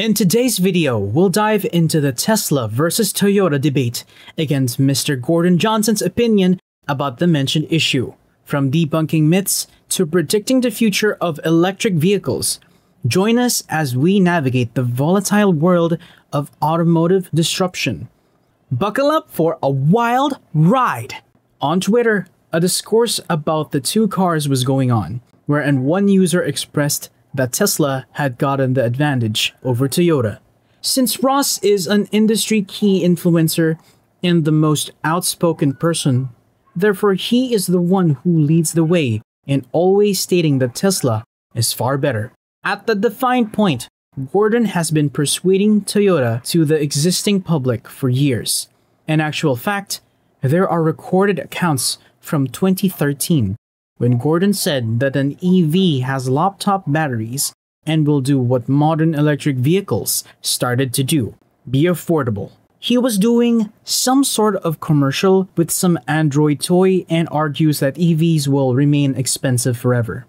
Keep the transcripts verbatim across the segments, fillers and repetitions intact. In today's video, we'll dive into the Tesla versus Toyota debate against Mister Gordon Johnson's opinion about the mentioned issue. From debunking myths to predicting the future of electric vehicles, join us as we navigate the volatile world of automotive disruption. Buckle up for a wild ride! On Twitter, a discourse about the two cars was going on, wherein one user expressed that Tesla had gotten the advantage over Toyota. Since Ross is an industry key influencer and the most outspoken person, therefore he is the one who leads the way in always stating that Tesla is far better. At the defined point, Gordon has been persuading Toyota to the existing public for years. In actual fact, there are recorded accounts from twenty thirteen when Gordon said that an E V has laptop batteries and will do what modern electric vehicles started to do, be affordable. He was doing some sort of commercial with some Android toy and argues that E Vs will remain expensive forever.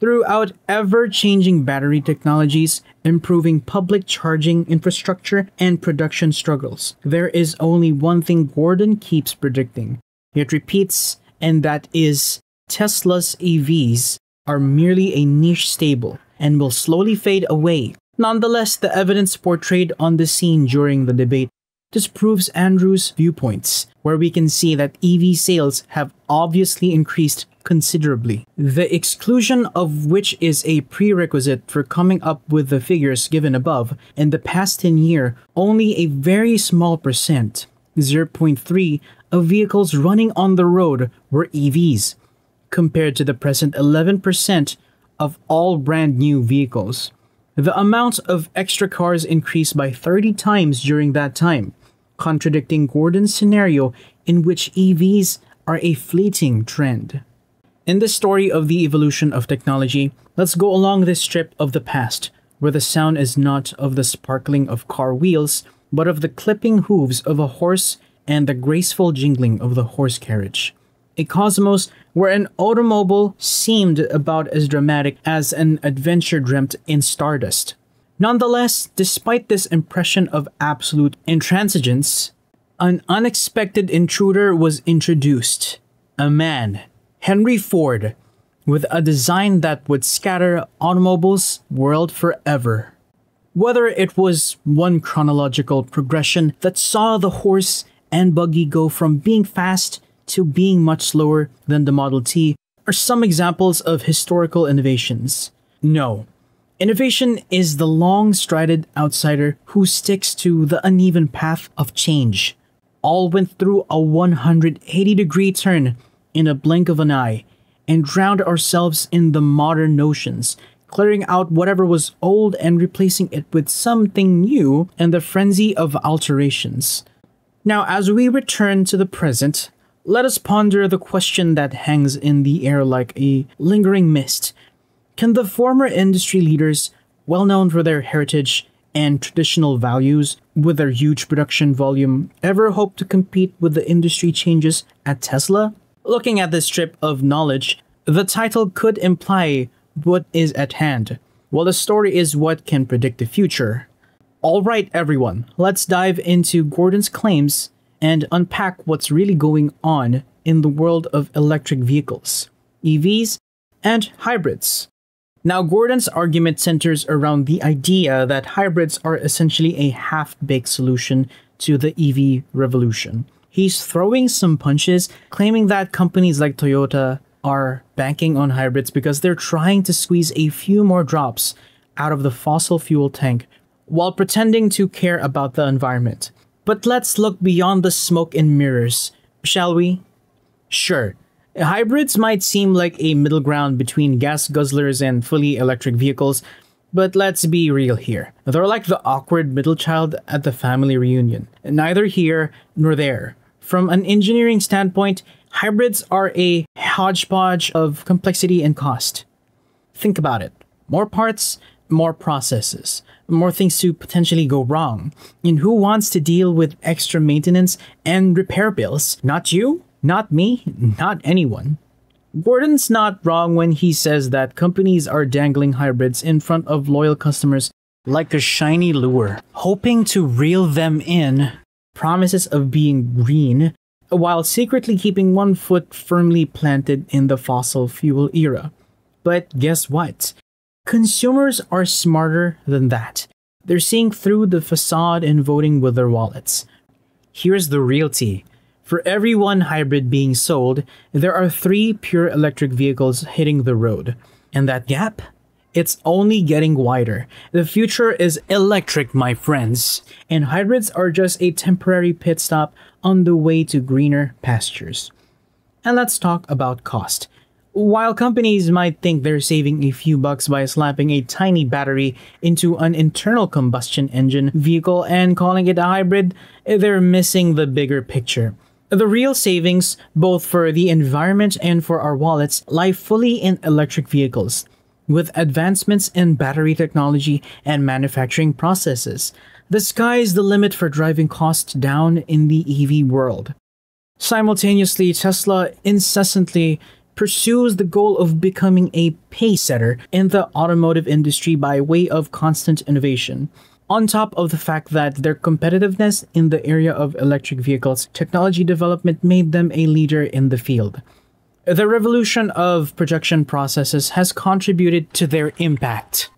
Throughout ever-changing battery technologies, improving public charging infrastructure, and production struggles, there is only one thing Gordon keeps predicting, yet repeats, and that is Tesla's E Vs are merely a niche stable and will slowly fade away. Nonetheless, the evidence portrayed on the scene during the debate disproves Andrew's viewpoints, where we can see that E V sales have obviously increased considerably, the exclusion of which is a prerequisite for coming up with the figures given above. In the past ten years, only a very small percent, zero point three, of vehicles running on the road were E Vs, compared to the present eleven percent of all brand new vehicles. The amount of extra cars increased by thirty times during that time, contradicting Gordon's scenario in which E Vs are a fleeting trend. In the story of the evolution of technology, let's go along this strip of the past, where the sound is not of the sparkling of car wheels, but of the clipping hooves of a horse and the graceful jingling of the horse carriage. A cosmos where an automobile seemed about as dramatic as an adventure dreamt in stardust. Nonetheless, despite this impression of absolute intransigence, an unexpected intruder was introduced. A man, Henry Ford, with a design that would scatter automobiles' world forever. Whether it was one chronological progression that saw the horse and buggy go from being fast to being much slower than the Model T are some examples of historical innovations. No, innovation is the long-strided outsider who sticks to the uneven path of change. All went through a one hundred eighty degree turn in a blink of an eye and drowned ourselves in the modern notions, clearing out whatever was old and replacing it with something new and the frenzy of alterations. Now, as we return to the present, let us ponder the question that hangs in the air like a lingering mist. Can the former industry leaders, well known for their heritage and traditional values, with their huge production volume, ever hope to compete with the industry changes at Tesla? Looking at this strip of knowledge, the title could imply what is at hand, while the story is what can predict the future. Alright everyone, let's dive into Gordon's claims and unpack what's really going on in the world of electric vehicles, E Vs, and hybrids. Now, Gordon's argument centers around the idea that hybrids are essentially a half-baked solution to the E V revolution. He's throwing some punches, claiming that companies like Toyota are banking on hybrids because they're trying to squeeze a few more drops out of the fossil fuel tank while pretending to care about the environment. But let's look beyond the smoke and mirrors, shall we? Sure, hybrids might seem like a middle ground between gas guzzlers and fully electric vehicles, but let's be real here. They're like the awkward middle child at the family reunion, neither here nor there. From an engineering standpoint, hybrids are a hodgepodge of complexity and cost. Think about it. More parts, more processes, more things to potentially go wrong. And who wants to deal with extra maintenance and repair bills? Not you, not me, not anyone. Gordon's not wrong when he says that companies are dangling hybrids in front of loyal customers like a shiny lure, hoping to reel them in, promises of being green, while secretly keeping one foot firmly planted in the fossil fuel era. But guess what? Consumers are smarter than that. They're seeing through the facade and voting with their wallets. Here's the real tea. For every one hybrid being sold, there are three pure electric vehicles hitting the road. And that gap? It's only getting wider. The future is electric, my friends. And hybrids are just a temporary pit stop on the way to greener pastures. And let's talk about cost. While companies might think they're saving a few bucks by slapping a tiny battery into an internal combustion engine vehicle and calling it a hybrid, they're missing the bigger picture. The real savings, both for the environment and for our wallets, lie fully in electric vehicles. With advancements in battery technology and manufacturing processes, the sky's the limit for driving costs down in the E V world. Simultaneously, Tesla incessantly pursues the goal of becoming a pacesetter in the automotive industry by way of constant innovation. On top of the fact that their competitiveness in the area of electric vehicles technology development made them a leader in the field. The revolution of production processes has contributed to their impact.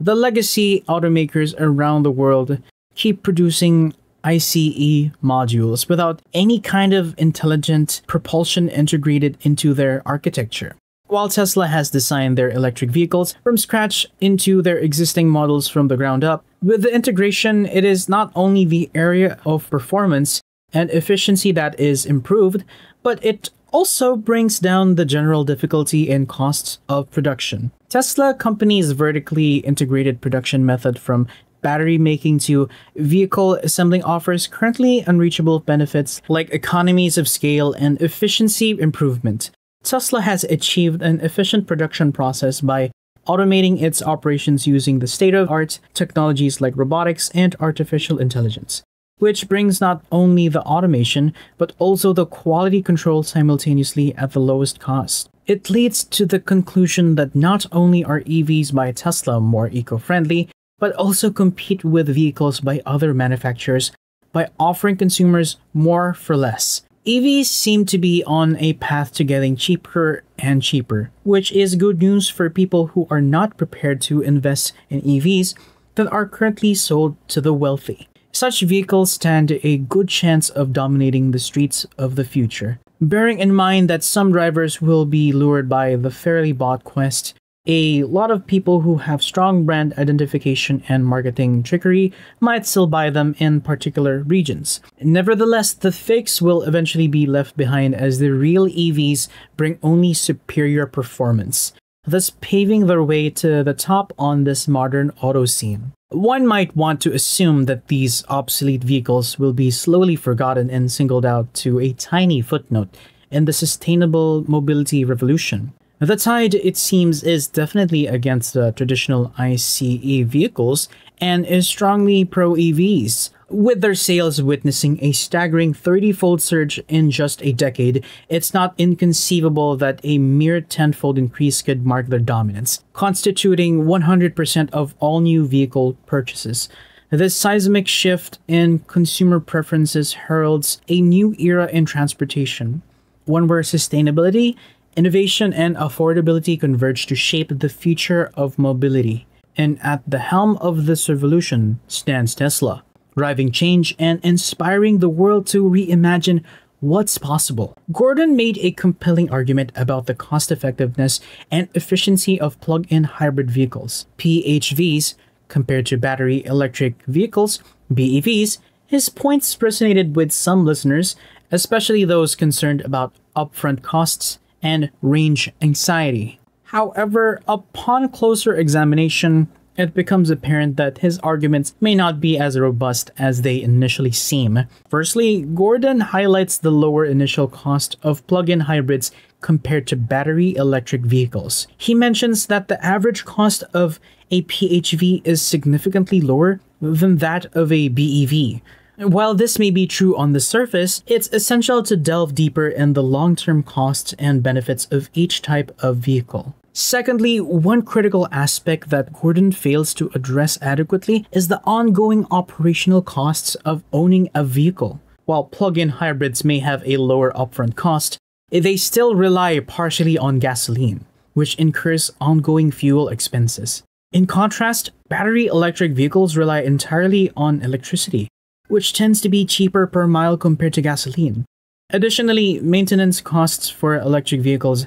The legacy automakers around the world keep producing ICE modules without any kind of intelligent propulsion integrated into their architecture. While Tesla has designed their electric vehicles from scratch into their existing models from the ground up, with the integration, it is not only the area of performance and efficiency that is improved, but it also brings down the general difficulty and costs of production. Tesla Company's vertically integrated production method from battery making to vehicle assembling offers currently unreachable benefits like economies of scale and efficiency improvement. Tesla has achieved an efficient production process by automating its operations using the state-of-the-art technologies like robotics and artificial intelligence, which brings not only the automation, but also the quality control simultaneously at the lowest cost. It leads to the conclusion that not only are E Vs by Tesla more eco-friendly, but also compete with vehicles by other manufacturers by offering consumers more for less. E Vs seem to be on a path to getting cheaper and cheaper, which is good news for people who are not prepared to invest in E Vs that are currently sold to the wealthy. Such vehicles stand a good chance of dominating the streets of the future, bearing in mind that some drivers will be lured by the fairly bought quest. A lot of people who have strong brand identification and marketing trickery might still buy them in particular regions. Nevertheless, the fakes will eventually be left behind as the real E Vs bring only superior performance, thus paving their way to the top on this modern auto scene. One might want to assume that these obsolete vehicles will be slowly forgotten and singled out to a tiny footnote in the sustainable mobility revolution. The tide, it seems, is definitely against the traditional ICE vehicles and is strongly pro-E Vs, with their sales witnessing a staggering thirty-fold surge in just a decade. It's not inconceivable that a mere ten-fold increase could mark their dominance, constituting one hundred percent of all new vehicle purchases. This seismic shift in consumer preferences heralds a new era in transportation, one where sustainability, innovation, and affordability converge to shape the future of mobility. And at the helm of this revolution stands Tesla, driving change and inspiring the world to reimagine what's possible. Gordon made a compelling argument about the cost-effectiveness and efficiency of plug-in hybrid vehicles, P H Vs, compared to battery electric vehicles, B E Vs. His points resonated with some listeners, especially those concerned about upfront costs and range anxiety. However, upon closer examination, it becomes apparent that his arguments may not be as robust as they initially seem. Firstly, Gordon highlights the lower initial cost of plug-in hybrids compared to battery electric vehicles. He mentions that the average cost of a P H V is significantly lower than that of a B E V. While this may be true on the surface, it's essential to delve deeper in the long-term costs and benefits of each type of vehicle. Secondly, one critical aspect that Gordon fails to address adequately is the ongoing operational costs of owning a vehicle. While plug-in hybrids may have a lower upfront cost, they still rely partially on gasoline, which incurs ongoing fuel expenses. In contrast, battery electric vehicles rely entirely on electricity, which tends to be cheaper per mile compared to gasoline. Additionally, maintenance costs for electric vehicles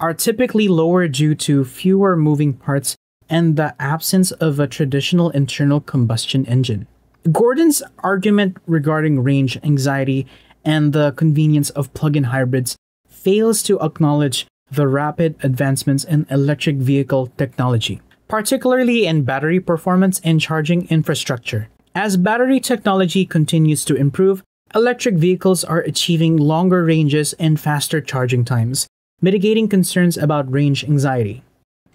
are typically lower due to fewer moving parts and the absence of a traditional internal combustion engine. Gordon's argument regarding range anxiety and the convenience of plug-in hybrids fails to acknowledge the rapid advancements in electric vehicle technology, particularly in battery performance and charging infrastructure. As battery technology continues to improve, electric vehicles are achieving longer ranges and faster charging times, mitigating concerns about range anxiety.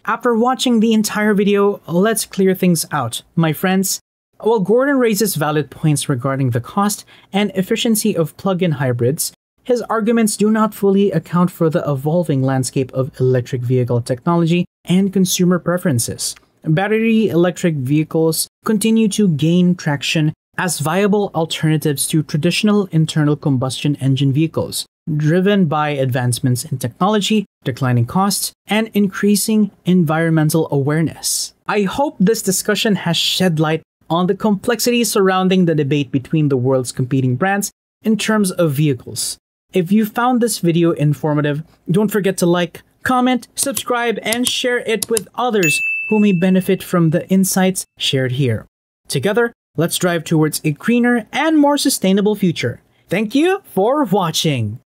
After watching the entire video, let's clear things out, my friends. While Gordon raises valid points regarding the cost and efficiency of plug-in hybrids, his arguments do not fully account for the evolving landscape of electric vehicle technology and consumer preferences. Battery electric vehicles continue to gain traction as viable alternatives to traditional internal combustion engine vehicles, driven by advancements in technology, declining costs, and increasing environmental awareness. I hope this discussion has shed light on the complexities surrounding the debate between the world's competing brands in terms of vehicles. If you found this video informative, don't forget to like, comment, subscribe, and share it with others who may benefit from the insights shared here. Together, let's drive towards a greener and more sustainable future. Thank you for watching!